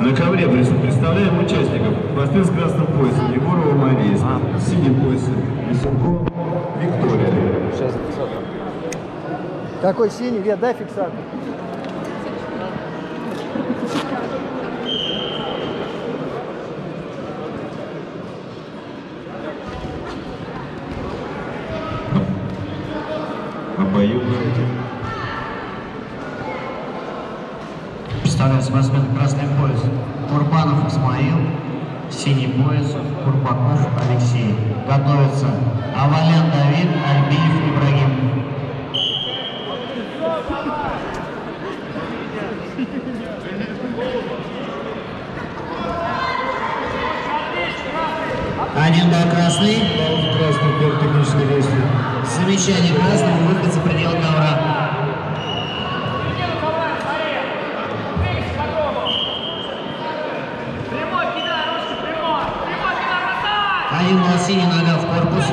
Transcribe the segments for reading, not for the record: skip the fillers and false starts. На ковре представляем участников. Простым с красным поясом Егорова Мария, с синим поясом Лисенко Виктория. Сейчас фиксатор. Какой синий? Я, дай фиксатор. Представляет спортсмен красный пояс Курбанов Исмаил, синий пояс Курбаков Алексей. Готовится Авалян-Давид, Альбиев-Ибрагим. Один до красный. Замечание красного, выход за пределы ковра. Один на синий, нога в корпус.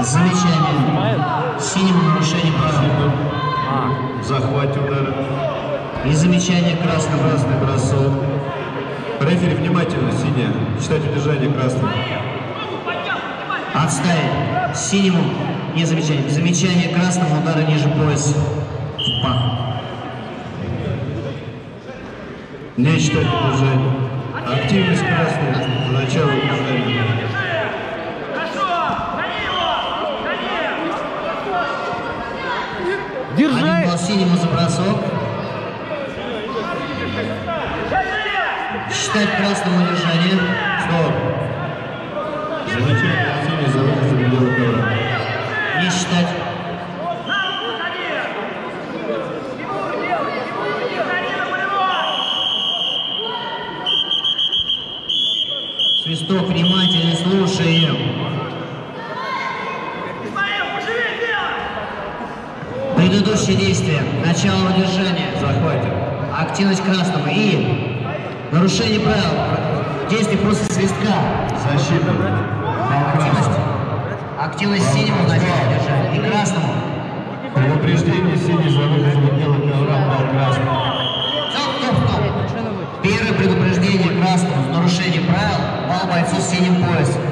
Замечание. Синему нарушение права. Захват удара. И замечание красного. Красный бросок. Рефери внимательно, синяя. Читать удержание красного. Отставить. Синему не замечание. Замечание красного, удара ниже пояса. Пах. Не читать удержание. Активность красного. Начало удержания. Держи! Один синему за бросок. Считать красного удержания. Стоп. Замечание синий за выход за пределы ковра. Не считать. Свисток, внимательно слушаем. Предыдущее действие. Начало удержания. Захватим. Активность красного и... нарушение правил. Действие просто свистка. Защита. Активность. Активность синему начала держать. И красному. Предупреждение синий за выход за пределы ковра пал красному. Стоп. Первое предупреждение красному. Нарушение правил. Пал бойцу с синим поясом.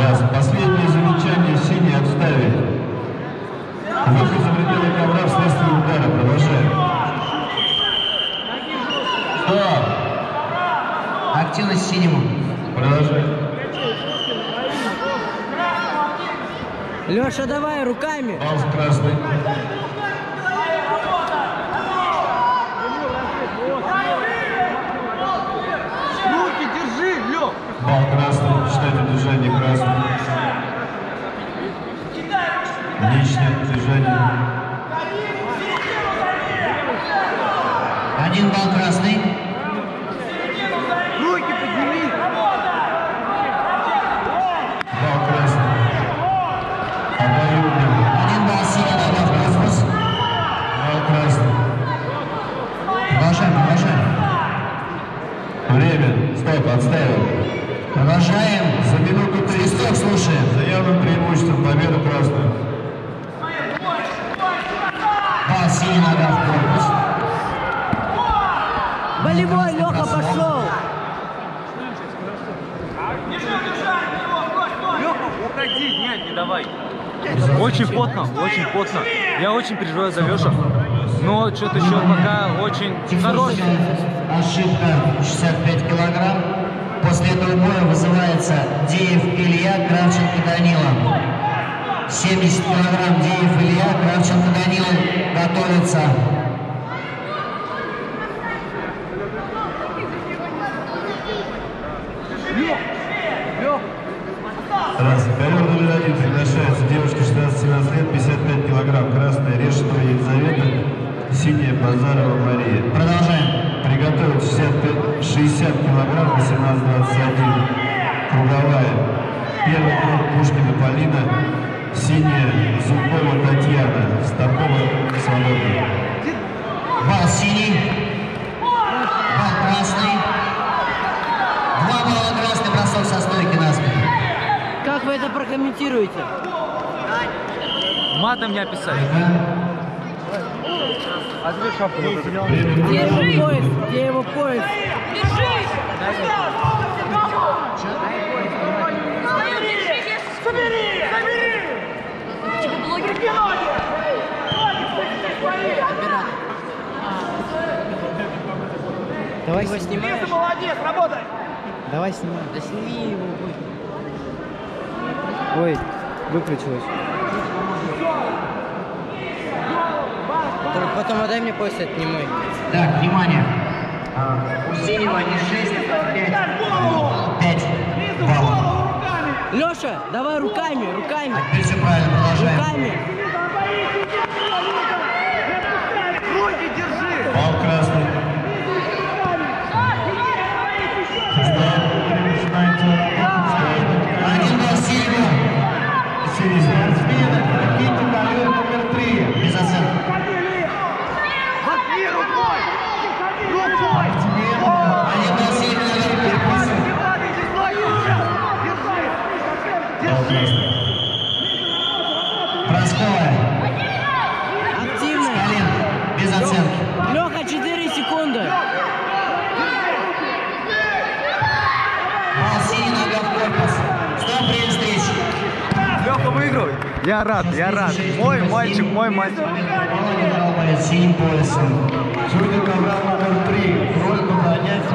Раз. Последнее замечание синий отставили. Выход за пределы ковра вследствие удара. Продолжаем. Активность синему. Продолжай. Леша, давай руками. Пауз красный. Руки держи, Лёх. Бал красный. Считать удержание красного. Не считать удержание. Один бал красный. Отставил. Продолжаем. За минуту 3. Свисток слушаем. За явным преимуществом победа красная. Да, синий нога в корпус. Болевой, Леха, пошел. Леха, уходи, нет, не давай. Очень потно. Я очень переживаю за Лешу. Но что-то еще пока очень хороший. Ошибка 65 килограмм. После этого боя вызывается Диев Илья, Кравченко Данила. 70 килограмм Диев Илья, Кравченко Данила готовится. Раз. Ковер номер 1 приглашается. Девушка 16-17 лет, 55 килограмм. Красная Решина Елизавета. Синяя Базарова Мария. Продолжаем. Приготовить 60 килограмм, 18-21. Круговая. Первый круг Пушкина Полина. Синяя Зубова Татьяна. Стартова свободна. Бал синий. Бал красный. 2 балла красный, бросок со стойки на спину. Как вы это прокомментируете? матом не описать. Держи его пояс! Давай снимай. Ты молодец, работай. Давай снимай. Да сними его. Ой, выключилось. Потом отдай мне пояс, отнимай. Так, внимание. У синего не 6, а 5. 5 баллов. Леша, давай руками, руками. Так, все правильно, продолжаем. Руками. Руки держи. Бал красный. Один бал сильный. Сильный спортсмен. Прокиньте полет номер 3. Без оценки. Бросковая. Активная. Без оценки. Леха, 4 секунды. Молсини, нога в корпус. Стоп, привет, встречи. Леха, выиграл. Я рад, я рад. Мой мальчик, мой мальчик. Синим поясом. Журка ковра номер 3. Роль выполняет.